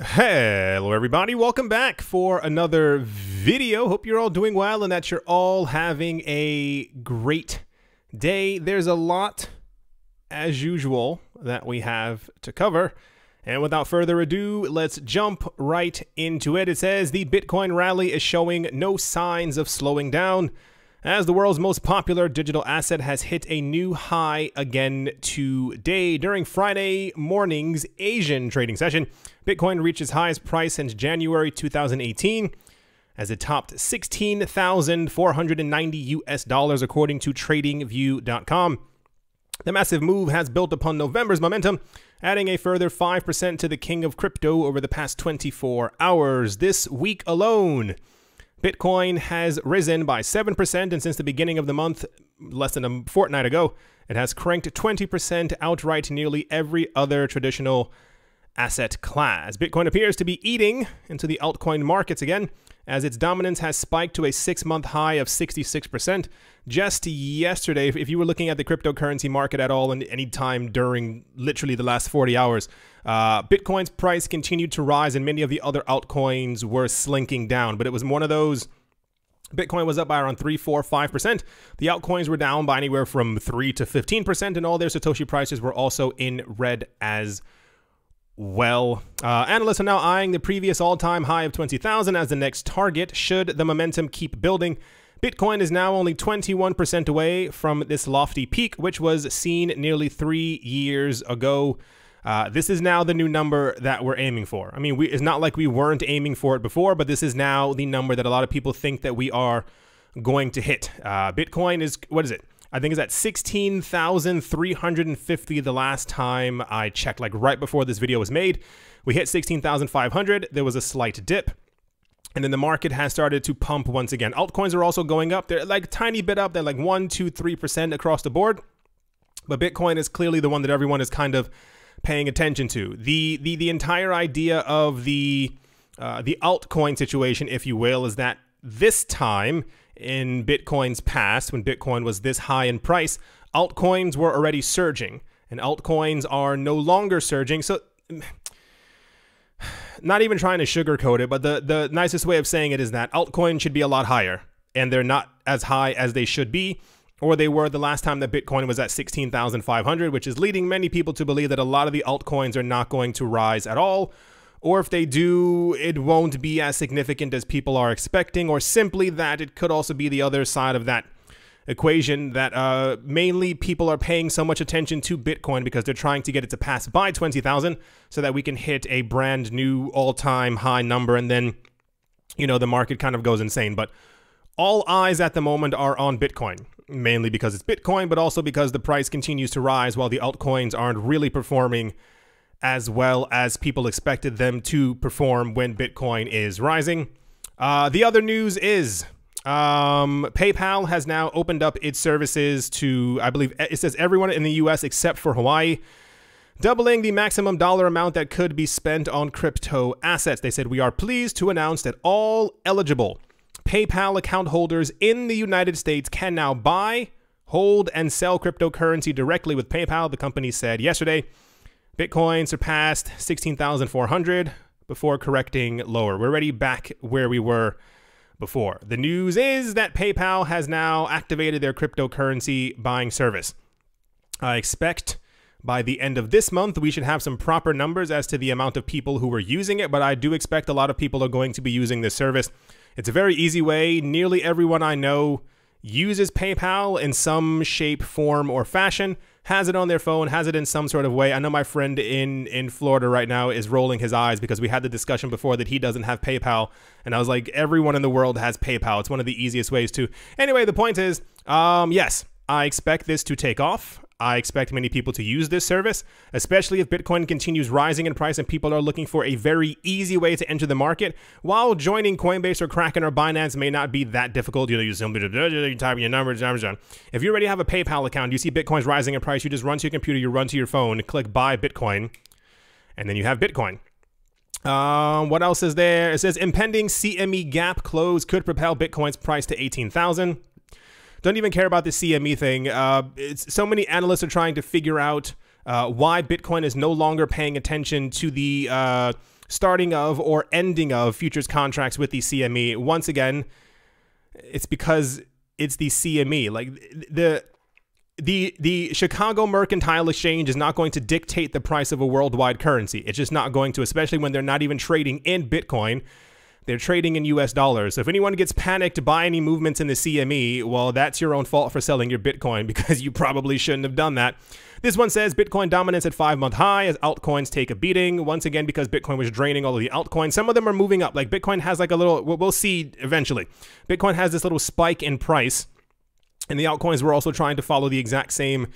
Hello everybody, welcome back for another video. Hope you're all doing well and that you're all having a great day. There's a lot, as usual, that we have to cover. And without further ado, let's jump right into it. It says the Bitcoin rally is showing no signs of slowing down as the world's most popular digital asset has hit a new high again today. During Friday morning's Asian trading session, Bitcoin reached its highest price since January 2018 as it topped $16,490 according to TradingView.com. The massive move has built upon November's momentum, adding a further 5% to the king of crypto over the past 24 hours. This week alone, Bitcoin has risen by 7%, and since the beginning of the month, less than a fortnight ago, it has cranked 20% outright nearly every other traditional asset class. Bitcoin appears to be eating into the altcoin markets again, as its dominance has spiked to a six-month high of 66%. Just yesterday, if you were looking at the cryptocurrency market at all in any time during literally the last 40 hours, Bitcoin's price continued to rise and many of the other altcoins were slinking down. But it was one of those, Bitcoin was up by around 3, 4, 5%. The altcoins were down by anywhere from 3 to 15%, and all their Satoshi prices were also in red as well. Analysts are now eyeing the previous all-time high of 20,000 as the next target should the momentum keep building. Bitcoin is now only 21% away from this lofty peak, which was seen nearly 3 years ago. This is now the new number that we're aiming for. I mean, it's not like we weren't aiming for it before, but this is now the number that a lot of people think that we are going to hit. Bitcoin is, what is it? I think it's at 16,350 the last time I checked, like right before this video was made. We hit 16,500, there was a slight dip, and then the market has started to pump once again. Altcoins are also going up, they're like a tiny bit up, they're like 1, 2, 3% across the board, but Bitcoin is clearly the one that everyone is kind of paying attention to. The entire idea of the altcoin situation, if you will, is that this time in Bitcoin's past, when Bitcoin was this high in price, altcoins were already surging, and altcoins are no longer surging. So, not even trying to sugarcoat it, but the nicest way of saying it is that altcoins should be a lot higher, and they're not as high as they should be, or they were the last time that Bitcoin was at 16,500, which is leading many people to believe that a lot of the altcoins are not going to rise at all, or if they do, it won't be as significant as people are expecting, or simply that it could also be the other side of that equation, that mainly people are paying so much attention to Bitcoin because they're trying to get it to pass by 20,000 so that we can hit a brand new all-time high number, and then, you know, the market kind of goes insane. But all eyes at the moment are on Bitcoin, mainly because it's Bitcoin, but also because the price continues to rise while the altcoins aren't really performing as well as people expected them to perform when Bitcoin is rising. The other news is PayPal has now opened up its services to, I believe it says, everyone in the US except for Hawaii, doubling the maximum dollar amount that could be spent on crypto assets. They said, "We are pleased to announce that all eligible PayPal account holders in the United States can now buy, hold, and sell cryptocurrency directly with PayPal," the company said yesterday. Bitcoin surpassed 16,400 before correcting lower. We're already back where we were before. The news is that PayPal has now activated their cryptocurrency buying service. I expect by the end of this month, we should have some proper numbers as to the amount of people who were using it, but I do expect a lot of people are going to be using this service. It's a very easy way. Nearly everyone I know uses PayPal in some shape, form, or fashion, has it on their phone, has it in some sort of way. I know my friend in Florida right now is rolling his eyes because we had the discussion before that he doesn't have PayPal, and I was like, everyone in the world has PayPal. It's one of the easiest ways to. Anyway, the point is, yes, I expect this to take off. I expect many people to use this service, especially if Bitcoin continues rising in price and people are looking for a very easy way to enter the market. While joining Coinbase or Kraken or Binance may not be that difficult, you know, you simply type in your numbers. If you already have a PayPal account, you see Bitcoin's rising in price, you just run to your computer, you run to your phone, click buy Bitcoin, and then you have Bitcoin. What else is there? It says impending CME gap close could propel Bitcoin's price to 18,000. Don't even care about the CME thing. So many analysts are trying to figure out why Bitcoin is no longer paying attention to the starting of or ending of futures contracts with the CME. Once again, it's because it's the CME. Like the Chicago Mercantile Exchange is not going to dictate the price of a worldwide currency. It's just not going to, especially when they're not even trading in Bitcoin. They're trading in US dollars. So if anyone gets panicked by any movements in the CME, well, that's your own fault for selling your Bitcoin, because you probably shouldn't have done that. This one says Bitcoin dominance at 5-month high as altcoins take a beating. Once again, because Bitcoin was draining all of the altcoins. Some of them are moving up. Like Bitcoin has like a little, we'll see eventually. Bitcoin has this little spike in price, and the altcoins were also trying to follow the exact same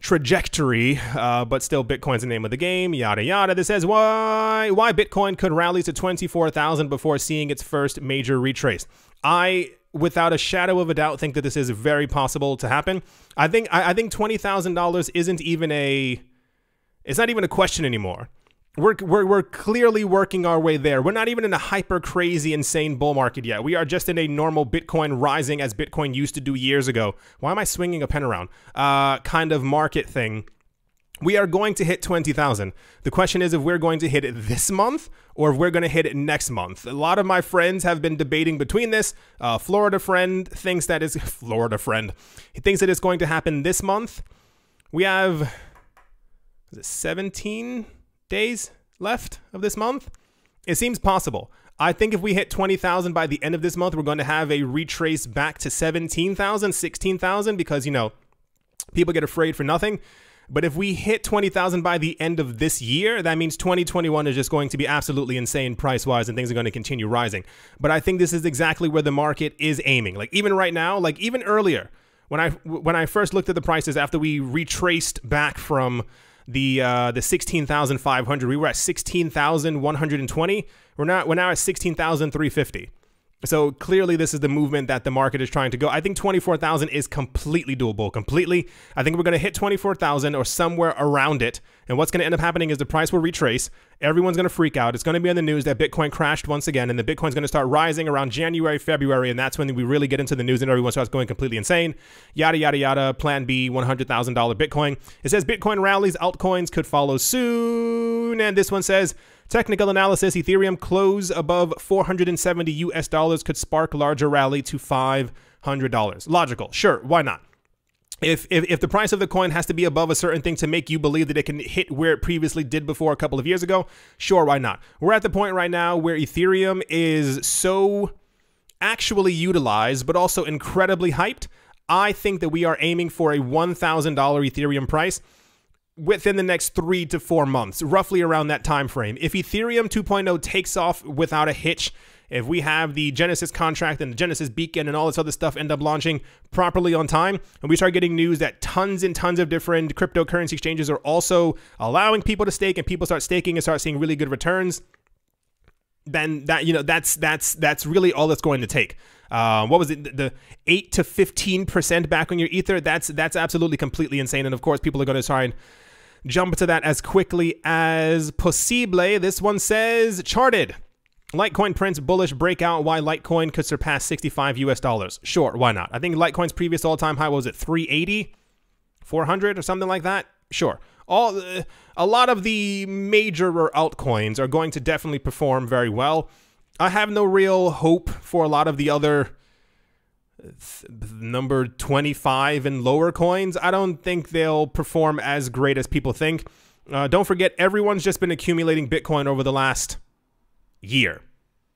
trajectory, but still Bitcoin's the name of the game, yada yada. This says why Bitcoin could rally to 24,000 before seeing its first major retrace. I, without a shadow of a doubt, think that this is very possible to happen. I think $20,000 isn't even a, it's not even a question anymore. We're clearly working our way there. We're not even in a hyper crazy insane bull market yet. We are just in a normal Bitcoin rising as Bitcoin used to do years ago. Why am I swinging a pen around? Kind of market thing. We are going to hit 20,000. The question is if we're going to hit it this month or if we're going to hit it next month. A lot of my friends have been debating between this. Florida friend thinks that is Florida friend. He thinks that it's going to happen this month. We have, is it 17 days left of this month? It seems possible. I think if we hit 20,000 by the end of this month, we're going to have a retrace back to 17,000, 16,000, because, you know, people get afraid for nothing. But if we hit 20,000 by the end of this year, that means 2021 is just going to be absolutely insane price-wise, and things are going to continue rising. But I think this is exactly where the market is aiming. Like even right now, like even earlier, when I first looked at the prices after we retraced back from the 16,500, we were at 16,120. We're now at 16,350. So clearly this is the movement that the market is trying to go. I think 24,000 is completely doable, completely. I think we're going to hit 24,000 or somewhere around it. And what's going to end up happening is the price will retrace. Everyone's going to freak out. It's going to be in the news that Bitcoin crashed once again, and the Bitcoin's going to start rising around January, February, and that's when we really get into the news and everyone starts going completely insane. Yada, yada, yada. Plan B, $100,000 Bitcoin. It says Bitcoin rallies, altcoins could follow soon. And this one says, technical analysis, Ethereum close above $470 could spark larger rally to $500. Logical, sure, why not? If the price of the coin has to be above a certain thing to make you believe that it can hit where it previously did before a couple of years ago, sure, why not? We're at the point right now where Ethereum is so actually utilized, but also incredibly hyped. I think that we are aiming for a $1,000 Ethereum price within the next 3 to 4 months, roughly around that time frame. If Ethereum 2.0 takes off without a hitch, if we have the Genesis contract and the Genesis beacon and all this other stuff end up launching properly on time, and we start getting news that tons and tons of different cryptocurrency exchanges are also allowing people to stake, and people start staking and start seeing really good returns, then that, you know, that's really all that's going to take. What was it? The 8 to 15% back on your Ether? That's absolutely completely insane. And of course, people are going to try and jump to that as quickly as possible. This one says, charted. Litecoin prints bullish breakout. Why Litecoin could surpass $65. Sure, why not? I think Litecoin's previous all-time high was at 380, 400 or something like that. Sure. A lot of the major altcoins are going to definitely perform very well. I have no real hope for a lot of the other number 25 and lower coins. I don't think they'll perform as great as people think. Don't forget, everyone's just been accumulating Bitcoin over the last year.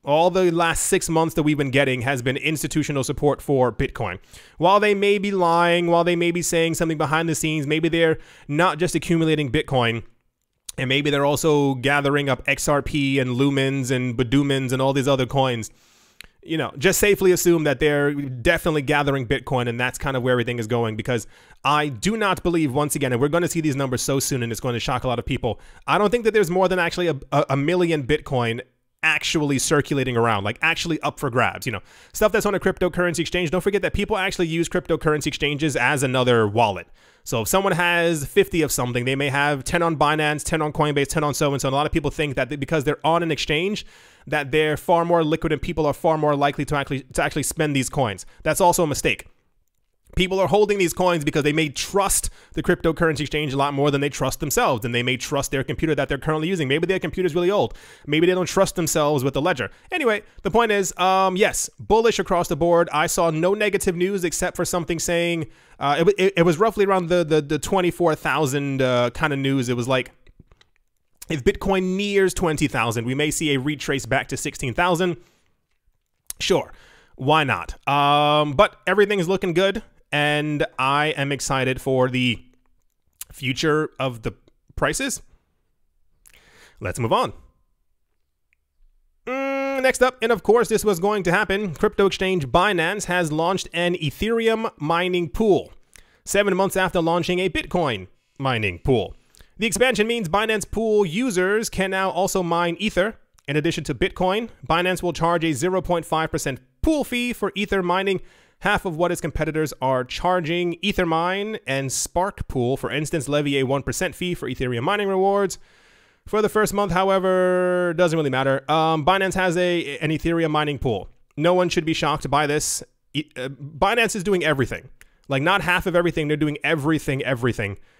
All the last 6 months that we've been getting has been institutional support for Bitcoin. While they may be lying, while they may be saying something behind the scenes, maybe they're not just accumulating Bitcoin, and maybe they're also gathering up XRP and Lumens and Badumens and all these other coins. You know, just safely assume that they're definitely gathering Bitcoin, and that's kind of where everything is going, because I do not believe, once again, and we're going to see these numbers so soon and it's going to shock a lot of people, I don't think that there's more than actually a million Bitcoin actually circulating around, like actually up for grabs, you know, stuff that's on a cryptocurrency exchange. Don't forget that people actually use cryptocurrency exchanges as another wallet. So if someone has 50 of something, they may have 10 on Binance, 10 on Coinbase, 10 on so-and-so. And a lot of people think that because they're on an exchange, that they're far more liquid and people are far more likely to actually spend these coins. That's also a mistake. People are holding these coins because they may trust the cryptocurrency exchange a lot more than they trust themselves, and they may trust their computer that they're currently using. Maybe their computer's really old. Maybe they don't trust themselves with the ledger. Anyway, the point is, yes, bullish across the board. I saw no negative news except for something saying, it was roughly around the 24,000 kind of news. It was like, if Bitcoin nears 20,000, we may see a retrace back to 16,000. Sure, why not? But everything is looking good. And I am excited for the future of the prices. Let's move on. Next up, and of course this was going to happen, crypto exchange Binance has launched an Ethereum mining pool, 7 months after launching a Bitcoin mining pool. The expansion means Binance pool users can now also mine Ether. In addition to Bitcoin, Binance will charge a 0.5% pool fee for Ether mining, half of what its competitors are charging. Ethermine and Sparkpool, for instance, levy a 1% fee for Ethereum mining rewards. For the first month, however, doesn't really matter. Binance has an Ethereum mining pool. No one should be shocked by this. Binance is doing everything. Like, not half of everything. They're doing everything.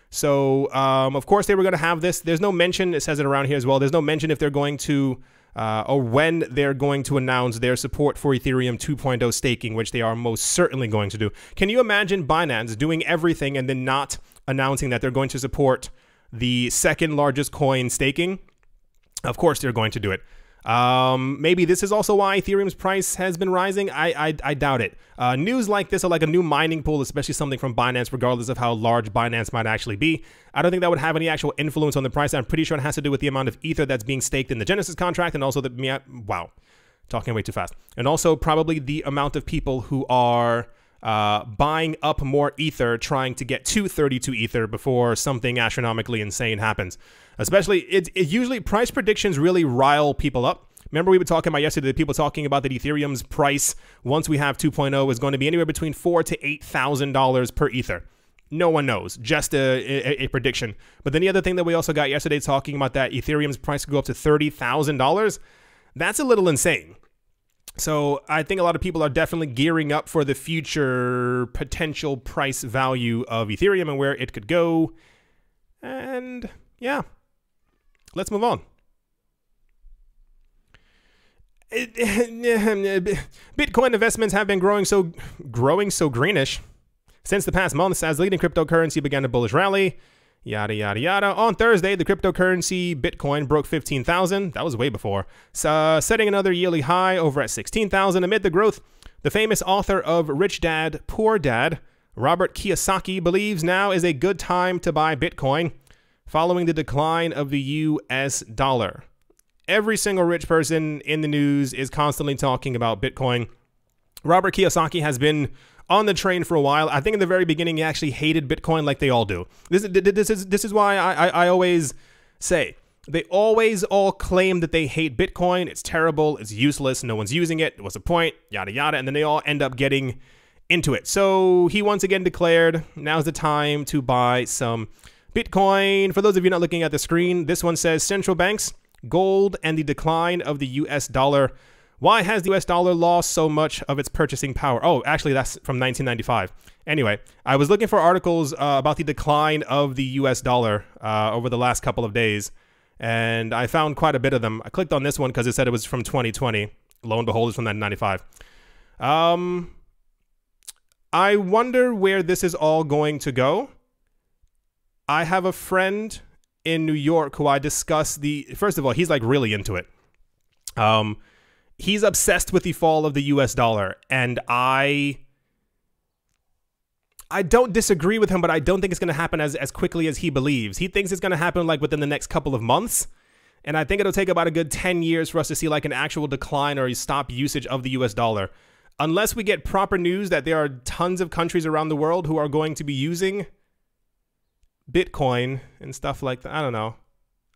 So, of course, they were going to have this. There's no mention. It says it around here as well. There's no mention if they're going to... or when they're going to announce their support for Ethereum 2.0 staking, which they are most certainly going to do. Can you imagine Binance doing everything and then not announcing that they're going to support the second largest coin staking? Of course they're going to do it. Maybe this is also why Ethereum's price has been rising. I doubt it. News like this, or like a new mining pool, especially something from Binance, regardless of how large Binance might actually be, I don't think that would have any actual influence on the price. I'm pretty sure it has to do with the amount of Ether that's being staked in the Genesis contract, and also the... wow, talking way too fast. And also probably the amount of people who are buying up more Ether, trying to get to 32 Ether before something astronomically insane happens. Especially, it usually, price predictions really rile people up. Remember we were talking about yesterday, the people talking about that Ethereum's price, once we have 2.0, is going to be anywhere between $4,000 to $8,000 per Ether. No one knows, just a prediction. But then the other thing that we also got yesterday talking about that Ethereum's price could go up to $30,000, that's a little insane. So I think a lot of people are definitely gearing up for the future potential price value of Ethereum and where it could go. And yeah. Let's move on. Bitcoin investments have been growing so greenish since the past months as leading cryptocurrency began a bullish rally. Yada, yada, yada. On Thursday, the cryptocurrency Bitcoin broke 15,000. That was way before. Setting another yearly high over at 16,000. Amid the growth, the famous author of Rich Dad, Poor Dad, Robert Kiyosaki, believes now is a good time to buy Bitcoin, following the decline of the US dollar. Every single rich person in the news is constantly talking about Bitcoin. Robert Kiyosaki has been on the train for a while. I think in the very beginning, he actually hated Bitcoin like they all do. This is why I always say, they always all claim that they hate Bitcoin. It's terrible. It's useless. No one's using it. What's the point? Yada, yada. And then they all end up getting into it. So he once again declared, now's the time to buy some Bitcoin. For those of you not looking at the screen, this one says central banks, gold, and the decline of the US dollar. Why has the US dollar lost so much of its purchasing power? Oh, actually, that's from 1995. Anyway, I was looking for articles about the decline of the US dollar over the last couple of days, and I found quite a bit of them. I clicked on this one because it said it was from 2020. Lo and behold, it's from 1995. I wonder where this is all going to go. I have a friend in New York who I discuss the... First of all, he's like really into it. He's obsessed with the fall of the US dollar. And I don't disagree with him, but I don't think it's going to happen as quickly as he believes. He thinks it's going to happen like within the next couple of months. And I think it'll take about a good 10 years for us to see like an actual decline or a stop usage of the US dollar. Unless we get proper news that there are tons of countries around the world who are going to be using Bitcoin and stuff like that. I don't know.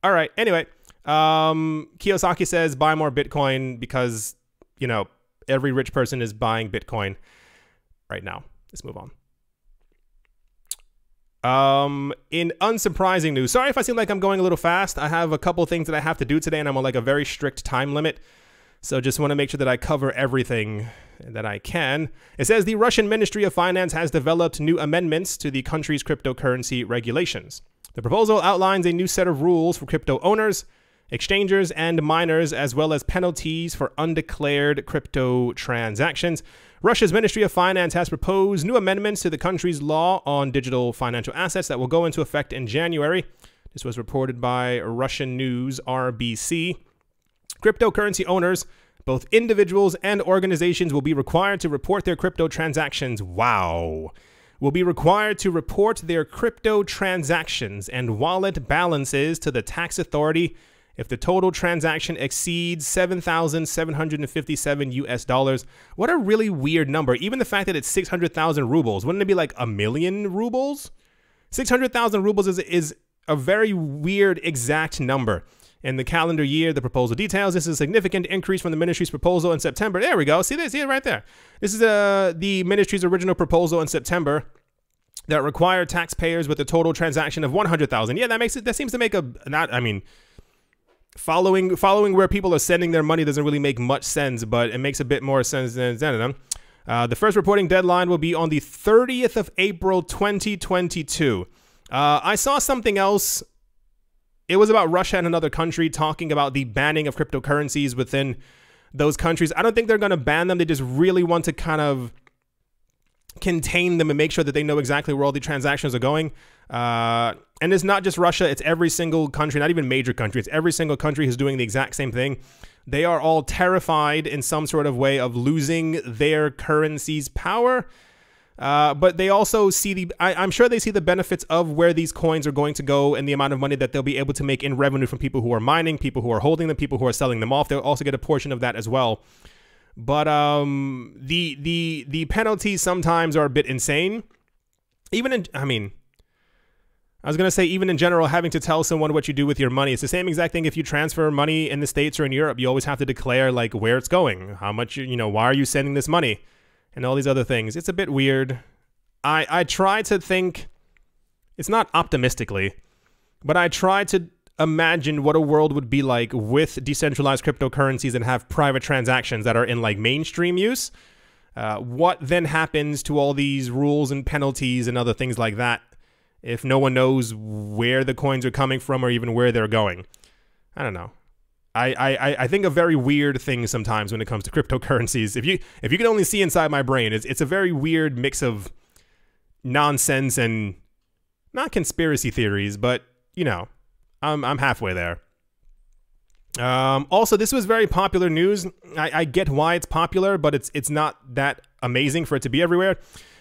All right. Anyway, Kiyosaki says buy more Bitcoin because, you know, every rich person is buying Bitcoin right now. Let's move on. In unsurprising news, sorry if I seem like I'm going a little fast. I have a couple things that I have to do today, and I'm on like a very strict time limit. So just want to make sure that I cover everything that I can. It says the Russian Ministry of Finance has developed new amendments to the country's cryptocurrency regulations. The proposal outlines a new set of rules for crypto owners, exchangers, and miners, as well as penalties for undeclared crypto transactions. Russia's Ministry of Finance has proposed new amendments to the country's law on digital financial assets that will go into effect in January. This was reported by Russian news RBC. Cryptocurrency owners, both individuals and organizations, will be required to report their crypto transactions. Wow. Will be required to report their crypto transactions and wallet balances to the tax authority if the total transaction exceeds $7,757. What a really weird number. Even the fact that it's 600,000 rubles. Wouldn't it be like 1,000,000 rubles? 600,000 rubles is a very weird exact number. In the calendar year, the proposal details. This is a significant increase from the ministry's proposal in September. There we go. See this? See it right there. This is the ministry's original proposal in September that required taxpayers with a total transaction of 100,000. Yeah, that makes it. That seems to make a not. I mean, following where people are sending their money doesn't really make much sense, but it makes a bit more sense than them. The first reporting deadline will be on the 30th of April, 2022. I saw something else. It was about Russia and another country talking about the banning of cryptocurrencies within those countries. I don't think they're going to ban them. They just really want to kind of contain them and make sure that they know exactly where all the transactions are going. And it's not just Russia. It's every single country, not even major country. It's every single country who's doing the exact same thing. They are all terrified in some sort of way of losing their currency's power. But they also see the, I'm sure they see the benefits of where these coins are going to go and the amount of money that they'll be able to make in revenue from people who are mining, people who are holding them, people who are selling them off. They'll also get a portion of that as well. But the penalties sometimes are a bit insane. Even in, I mean, I was going to say even in general, having to tell someone what you do with your money. It's the same exact thing if you transfer money in the States or in Europe. You always have to declare like where it's going, how much, you know, why are you sending this money? And all these other things. It's a bit weird. I try to think, it's not optimistically, but I try to imagine what a world would be like with decentralized cryptocurrencies and have private transactions that are in like mainstream use. What then happens to all these rules and penalties and other things like that if no one knows where the coins are coming from or even where they're going? I don't know. I think a very weird thing sometimes when it comes to cryptocurrencies. If you can only see inside my brain, it's a very weird mix of nonsense and not conspiracy theories, but you know, I'm halfway there. Also, this was very popular news. I get why it's popular, but it's not that amazing for it to be everywhere.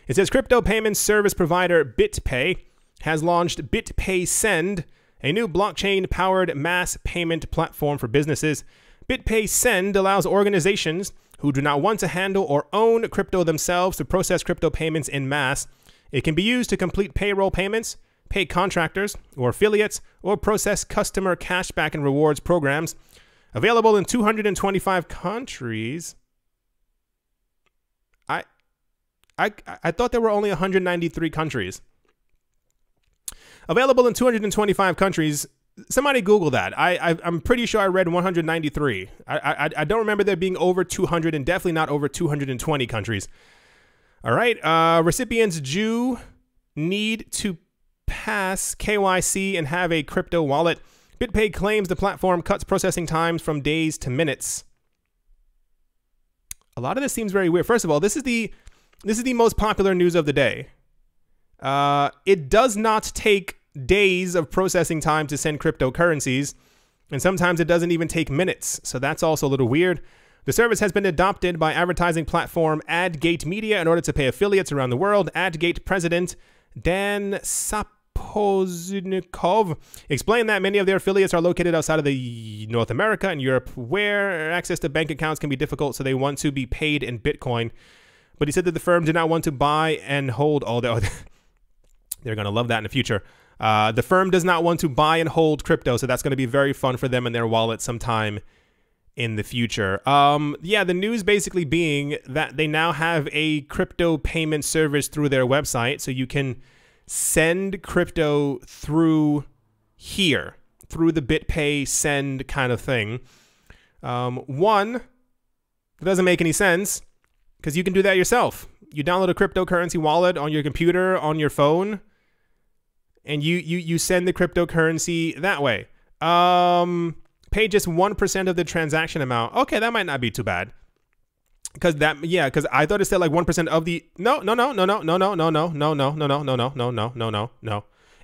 It says crypto payment service provider BitPay has launched BitPay Send, a new blockchain-powered mass payment platform for businesses. BitPay Send allows organizations who do not want to handle or own crypto themselves to process crypto payments in mass. It can be used to complete payroll payments, pay contractors or affiliates, or process customer cashback and rewards programs. Available in 225 countries. I thought there were only 193 countries. Available in 225 countries. Somebody Google that. I'm pretty sure I read 193. I don't remember there being over 200 and definitely not over 220 countries. All right. Recipients do need to pass KYC and have a crypto wallet. BitPay claims the platform cuts processing times from days to minutes. A lot of this seems very weird. First of all, this is the most popular news of the day. It does not take days of processing time to send cryptocurrencies, and sometimes it doesn't even take minutes, so that's also a little weird. The service has been adopted by advertising platform AdGate Media in order to pay affiliates around the world. AdGate president Dan Sapozhnikov explained that many of their affiliates are located outside of the North America and Europe, where access to bank accounts can be difficult, so they want to be paid in Bitcoin. But he said that the firm did not want to buy and hold all the... They're going to love that in the future. The firm does not want to buy and hold crypto, so that's going to be very fun for them and their wallet sometime in the future. Yeah, the news basically being that they now have a crypto payment service through their website, so you can send crypto through here, through the BitPay Send kind of thing. One, That doesn't make any sense because you can do that yourself. You download a cryptocurrency wallet on your computer, on your phone, and you send the cryptocurrency that way. Pay just 1% of the transaction amount. Okay, that might not be too bad. Cause that, yeah, cause I thought it said like 1% of the, no.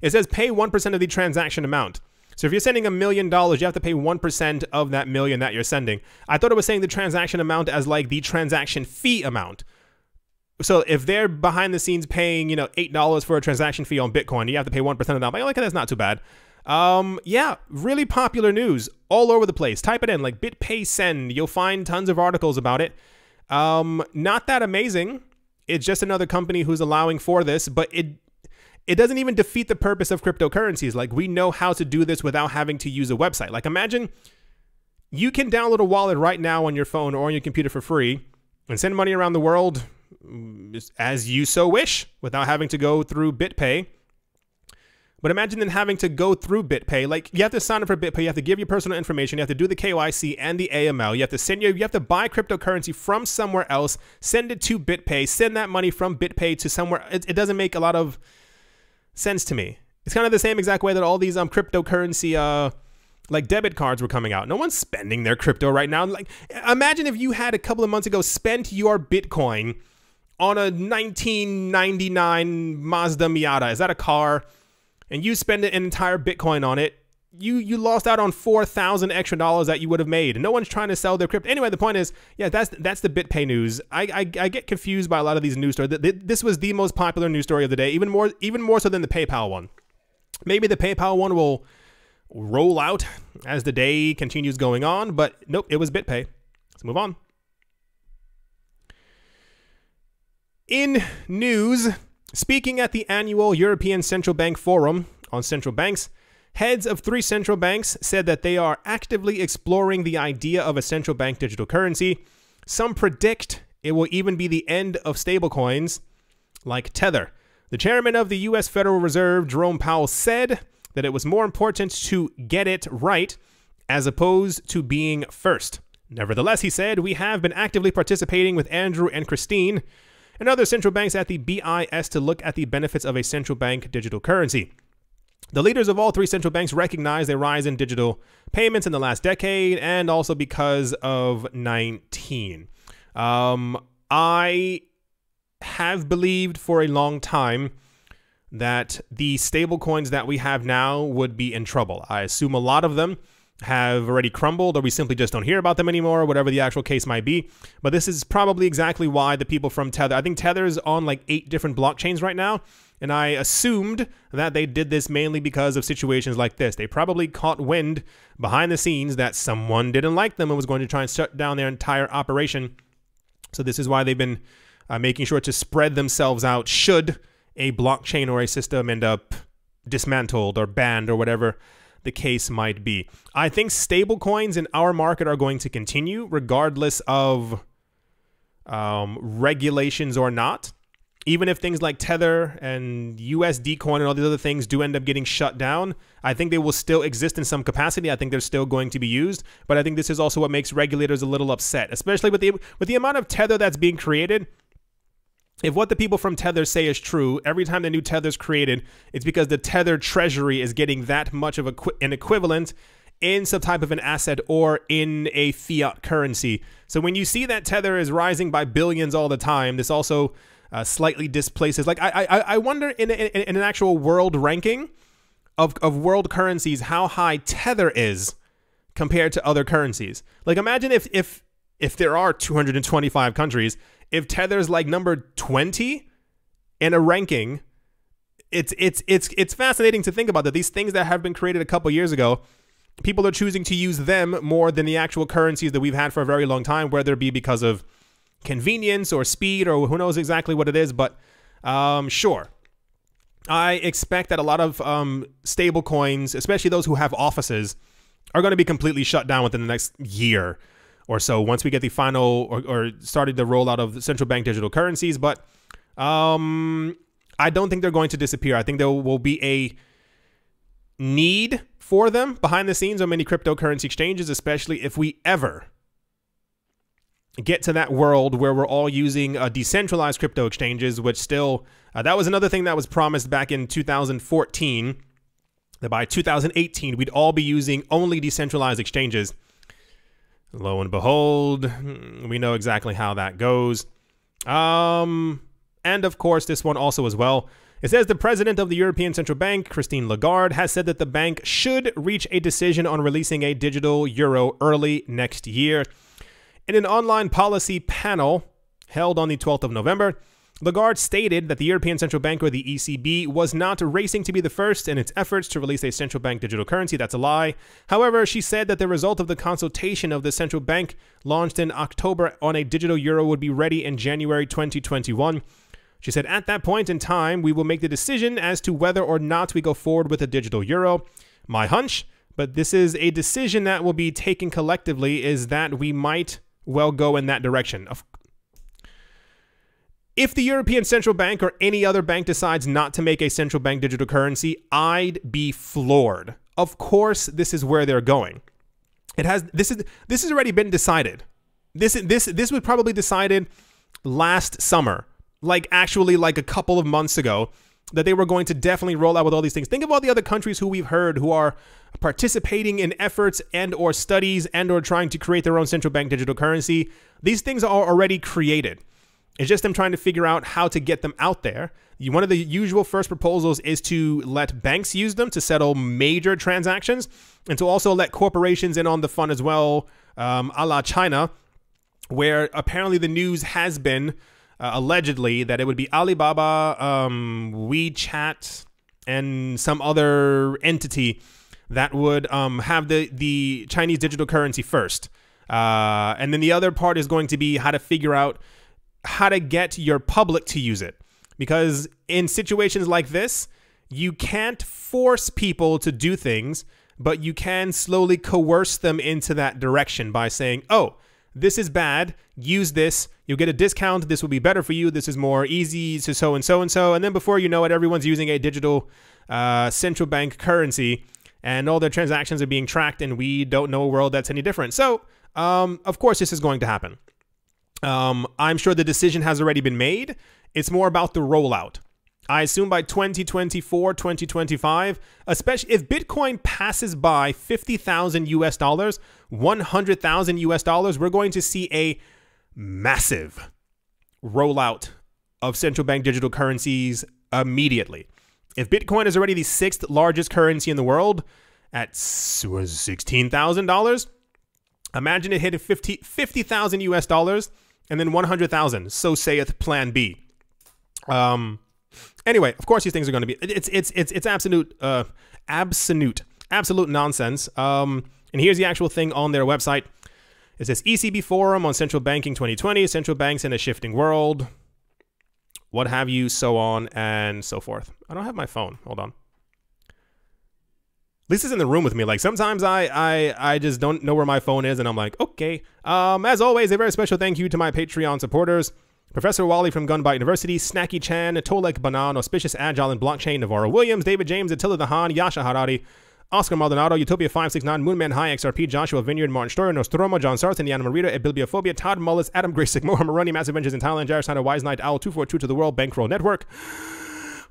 It says pay 1% of the transaction amount. So if you're sending $1 million, you have to pay 1% of that million that you're sending. I thought it was saying the transaction amount as like the transaction fee amount. So if they're behind the scenes paying, you know, $8 for a transaction fee on Bitcoin, you have to pay 1% of that. But like, that's not too bad. Yeah, really popular news all over the place. Type it in, like BitPay Send. You'll find tons of articles about it. Not that amazing. It's just another company who's allowing for this, but it doesn't even defeat the purpose of cryptocurrencies. Like, we know how to do this without having to use a website. Like, imagine you can download a wallet right now on your phone or on your computer for free and send money around the world as you so wish without having to go through BitPay. But imagine then having to go through BitPay. Like, you have to sign up for BitPay. You have to give your personal information. You have to do the KYC and the AML. You have to send your, you have to buy cryptocurrency from somewhere else, send it to BitPay, send that money from BitPay to somewhere. It doesn't make a lot of sense to me. It's kind of the same exact way that all these cryptocurrency like debit cards were coming out. No one's spending their crypto right now. Like, imagine if you had a couple of months ago spent your Bitcoin on a 1999 Mazda Miata. Is that a car? And you spend an entire Bitcoin on it, you lost out on $4,000 extra that you would have made. And no one's trying to sell their crypto. Anyway, the point is, yeah, that's the BitPay news. I get confused by a lot of these news stories. This was the most popular news story of the day, even more so than the PayPal one. Maybe the PayPal one will roll out as the day continues going on, but nope, it was BitPay. Let's move on. In news, speaking at the annual European Central Bank Forum on central banks, heads of 3 central banks said that they are actively exploring the idea of a central bank digital currency. Some predict it will even be the end of stablecoins like Tether. The chairman of the U.S. Federal Reserve, Jerome Powell, said that it was more important to get it right as opposed to being first. Nevertheless, he said, "We have been actively participating with Andrew and Christine and other central banks at the BIS to look at the benefits of a central bank digital currency. The leaders of all 3 central banks recognize the rise in digital payments in the last decade and also because of 19." I have believed for a long time that the stablecoins that we have now would be in trouble. I assume a lot of them have already crumbled, or we simply just don't hear about them anymore, or whatever the actual case might be. But this is probably exactly why the people from Tether, I think Tether's on like 8 different blockchains right now, and I assumed that they did this mainly because of situations like this. They probably caught wind behind the scenes that someone didn't like them and was going to try and shut down their entire operation. So this is why they've been making sure to spread themselves out should a blockchain or a system end up dismantled or banned or whatever the case might be. I think stablecoins in our market are going to continue regardless of regulations or not. Even if things like Tether and USD Coin and all these other things do end up getting shut down, I think they will still exist in some capacity. I think they're still going to be used, but I think this is also what makes regulators a little upset, especially with the amount of Tether that's being created. If what the people from Tether say is true, every time the new Tether's created, it's because the Tether treasury is getting that much of an equivalent in some type of an asset or in a fiat currency. So when you see that Tether is rising by billions all the time, this also slightly displaces. Like, I wonder in an actual world ranking of world currencies how high Tether is compared to other currencies. Like, imagine if there are 225 countries, if Tether's like number 20 in a ranking, it's fascinating to think about that these things that have been created a couple years ago, people are choosing to use them more than the actual currencies that we've had for a very long time, whether it be because of convenience or speed or who knows exactly what it is. But sure, I expect that a lot of stable coins, especially those who have offices, are going to be completely shut down within the next year or so, once we get the final or started the rollout of the central bank digital currencies. But I don't think they're going to disappear. I think there will be a need for them behind the scenes on many cryptocurrency exchanges, especially if we ever get to that world where we're all using decentralized crypto exchanges, which still, that was another thing that was promised back in 2014, that by 2018, we'd all be using only decentralized exchanges. Lo and behold, we know exactly how that goes. And of course, this one also as well. It says the president of the European Central Bank, Christine Lagarde, has said that the bank should reach a decision on releasing a digital euro early next year. In an online policy panel held on the 12th of November, Lagarde stated that the European Central Bank, or the ECB, was not racing to be the first in its efforts to release a central bank digital currency. That's a lie. However, she said that the result of the consultation of the central bank launched in October on a digital euro would be ready in January 2021. She said, at that point in time, we will make the decision as to whether or not we go forward with a digital euro. My hunch, but this is a decision that will be taken collectively, is that we might well go in that direction. If the European Central Bank or any other bank decides not to make a central bank digital currency, I'd be floored. Of course, this is where they're going. It has this has already been decided. This was probably decided last summer, like actually like a couple of months ago, that they were going to definitely roll out with all these things. Think of all the other countries who we've heard who are participating in efforts and or studies and or trying to create their own central bank digital currency. These things are already created. It's just them trying to figure out how to get them out there. One of the usual first proposals is to let banks use them to settle major transactions and to also let corporations in on the fun as well, a la China, where apparently the news has been allegedly that it would be Alibaba, WeChat, and some other entity that would have the Chinese digital currency first. And then the other part is going to be how to figure out how to get your public to use it. Because in situations like this, you can't force people to do things, but you can slowly coerce them into that direction by saying, oh, this is bad, use this, you'll get a discount, this will be better for you, this is more easy, so so and so and so. And then before you know it, everyone's using a digital central bank currency and all their transactions are being tracked, and we don't know a world that's any different. So, of course, this is going to happen. I'm sure the decision has already been made. It's more about the rollout. I assume by 2024, 2025, especially if Bitcoin passes by $50,000 US, $100,000 US, we're going to see a massive rollout of central bank digital currencies immediately. If Bitcoin is already the 6th largest currency in the world at $16,000, imagine it hitting $50,000 US and then 100,000. So saith Plan B. Anyway, of course, these things are going to be it's absolute nonsense. And here's the actual thing on their website. It says ECB Forum on Central Banking 2020, Central Banks in a Shifting World, what have you, so on and so forth. I don't have my phone. Hold on. Lisa's in the room with me. Like, sometimes I just don't know where my phone is, and I'm like, okay. As always, a very special thank you to my Patreon supporters. Professor Wally from Gunbite University, Snacky Chan, Tolek Banan, Auspicious Agile and Blockchain, Navarro Williams, David James, Attila the Han, Yasha Harari, Oscar Maldonado, Utopia569, Moonman High, XRP, Joshua Vineyard, Martin Storer, Nostromo, John Sarton, Yana Marita, Ebilbiophobia, Todd Mullis, Adam Grace Sigmore, Maroni, Massive Ventures in Thailand, Jair Snyder, Wise Knight, Owl242 to the World, Bankroll Network,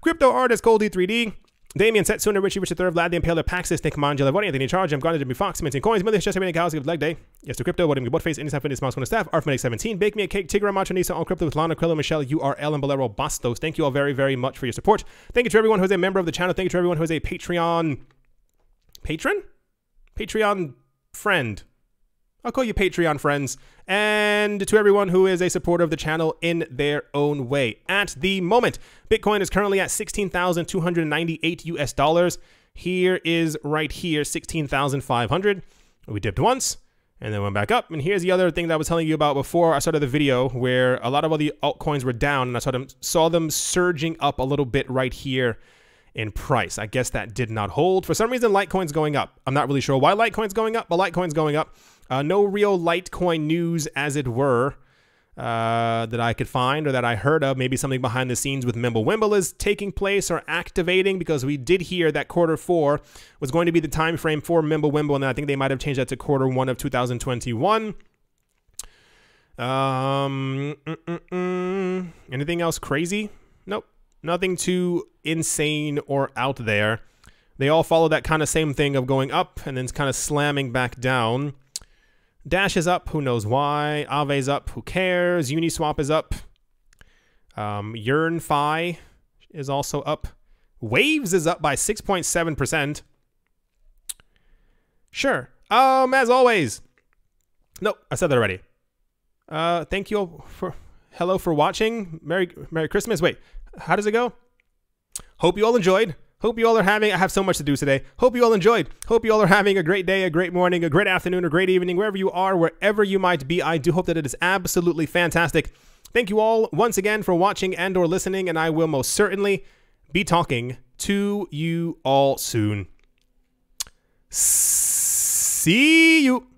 Crypto Artist, Cold D3D, Damien, Setsuna, Richie, Richard III, Vlad the Impaler, Paxis, Nick Manjala, Vody, Anthony Charge, I'm Garnet, Jimmy Fox, Minting Coins, Millish, Jesse, Minning, Galaxy, Leg Day, Yes to Crypto, Wodimgy Botface, Innisap, Fitness, Mouse, Corner Staff, Arfmanik 17, Bake Me a Cake, Tigra, Matronisa, All Crypto with Lana, Krillo, Michelle, URL, and Bolero Bastos. Thank you all very, very much for your support. Thank you to everyone who's a member of the channel. Thank you to everyone who's a Patreon... Patron? Patreon friend. I'll call you Patreon friends. And to everyone who is a supporter of the channel in their own way. At the moment, Bitcoin is currently at $16,298 US. Here is right here, 16,500. We dipped once and then went back up. And here's the other thing that I was telling you about before I started the video, where a lot of all the altcoins were down, and I saw them surging up a little bit right here in price. I guess that did not hold. For some reason, Litecoin's going up. I'm not really sure why Litecoin's going up, but Litecoin's going up. No real Litecoin news, as it were, that I could find or that I heard of. Maybe something behind the scenes with Mimblewimble is taking place or activating, because we did hear that Q4 was going to be the time frame for Mimblewimble, and I think they might have changed that to Q1 of 2021. Anything else crazy? Nope. Nothing too insane or out there. They all follow that kind of same thing of going up and then kind of slamming back down. Dash is up. Who knows why? Ave's up. Who cares? Uniswap is up. YearnFi is also up. Waves is up by 6.7%. Sure. As always. Nope. I said that already. Thank you all for... Hello for watching. Merry Christmas. Wait. How does it go? Hope you all enjoyed. Hope you all are having... I have so much to do today. Hope you all enjoyed. Hope you all are having a great day, a great morning, a great afternoon, a great evening, wherever you are, wherever you might be. I do hope that it is absolutely fantastic. Thank you all once again for watching and or listening, and I will most certainly be talking to you all soon. See you.